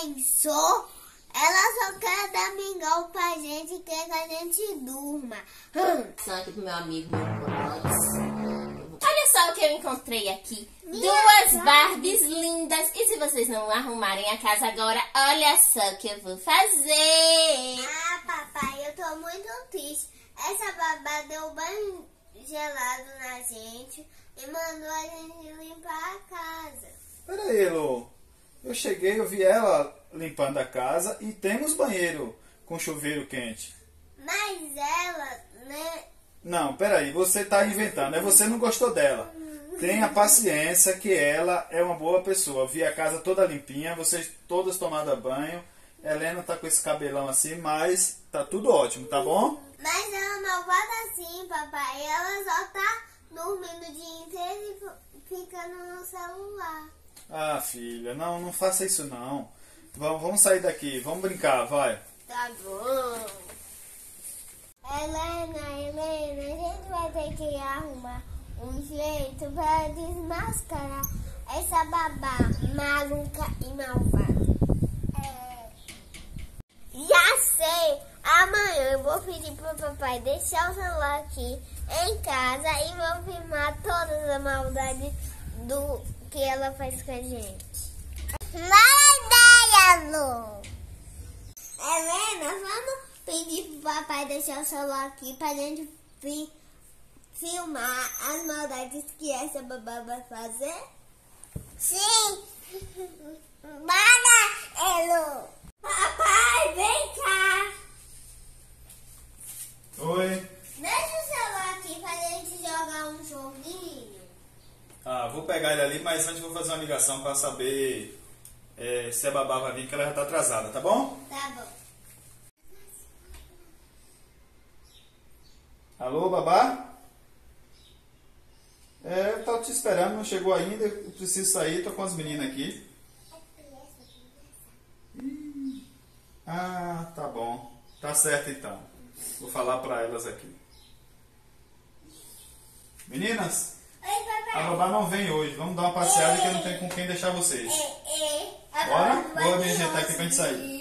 pensou? Ela só quer dar mingau pra gente e quer que a gente durma. Só aqui pro meu amigo, meu colega. Olha só o que eu encontrei aqui. Duas Barbies lindas. E se vocês não arrumarem a casa agora, olha só o que eu vou fazer. Ah, papai, eu tô muito triste. Essa babá deu banho gelado na gente e mandou a gente limpar a casa. Peraí, Helô. Eu cheguei, eu vi ela limpando a casa e temos banheiro com chuveiro quente. Mas ela, né? Não, peraí, você tá inventando, né? Você não gostou dela. Tenha paciência que ela é uma boa pessoa. Vi a casa toda limpinha, vocês todas tomando banho. Helena tá com esse cabelão assim, mas tá tudo ótimo, tá bom? Mas ela é malvada assim, papai. Ela só tá dormindo o dia inteiro e ficando no celular. Ah, filha, não faça isso não. Vamos sair daqui, vamos brincar, vai. Tá bom. Helena, a gente vai ter que arrumar um jeito para desmascarar essa babá maluca e malvada. Já sei! Amanhã eu vou pedir pro papai deixar o celular aqui em casa e vou filmar todas as maldades do que ela faz com a gente. Maldade, Helena! Helena, vamos pedir pro papai deixar o celular aqui pra gente filmar as maldades que essa babá vai fazer? Sim! Bora, Helô! Papai, vem cá! Oi! Deixa o celular aqui pra gente jogar um joguinho. Ah, vou pegar ele ali, mas antes vou fazer uma ligação pra saber se a babá vai vir, que ela já tá atrasada, tá bom? Tá bom. Alô, babá? Eu tava te esperando, não chegou ainda, eu preciso sair, tô com as meninas aqui. Ah, tá bom. Tá certo então. Vou falar pra elas aqui. Meninas, oi, a babá não vem hoje, vamos dar uma passeada que eu não tenho com quem deixar vocês. Bora? Bora me ajeitar aqui pra gente sair.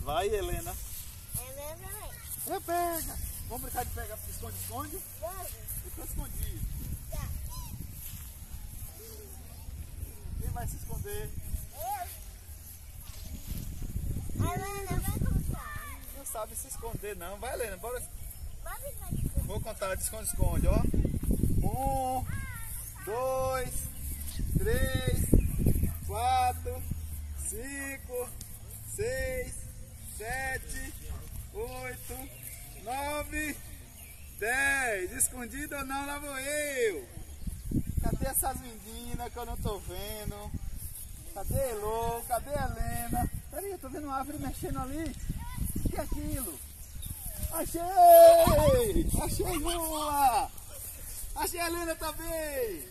Vai, Helena. Helena vem. Pega. Vamos brincar de pegar porque esconde. Vamos. Fica escondido. Tá. Quem vai se esconder? Eu. Helena, vai contar. Não sabe se esconder não. Vai, Helena. Bora. Vou contar de esconde-esconde, ó. 1, 2, 3, 4, 5... 6, 7, 8, 9, 10. Escondido ou não, lá vou eu. Cadê essas meninas que eu não tô vendo? Cadê a Helô? Cadê a Helena? Peraí, eu tô vendo uma árvore mexendo ali. O que é aquilo? Achei! Achei uma! Achei a Helena também!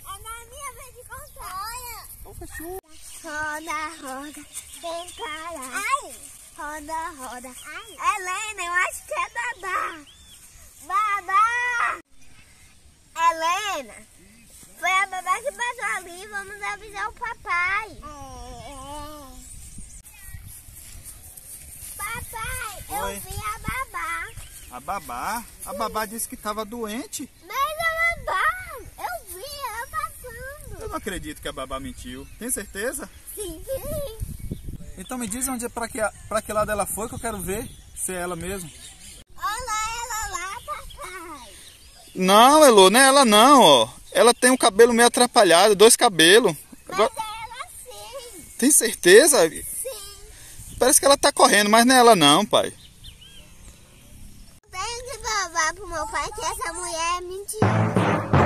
É na minha vez de contar, olha! Então fechou! Roda, roda, sem parar! Ai! Roda, roda! Ai! Helena, eu acho que é Dadá! Babá! Helena! Foi a babá que passou ali, vamos avisar o papai! Papai, eu vi a babá. A babá? A babá disse que estava doente. Mas a babá, eu vi ela passando. Eu não acredito que a babá mentiu. Tem certeza? Sim. Então me diz onde é, pra que lado ela foi, que eu quero ver se é ela mesmo. Olha ela lá, papai. Não, Helô, não é ela não, ó. Ela tem um cabelo meio atrapalhado, dois cabelos. Mas agora... é ela sim. Tem certeza? Parece que ela tá correndo, mas não é ela não, pai. Tem que provar pro meu pai que essa mulher é mentirosa.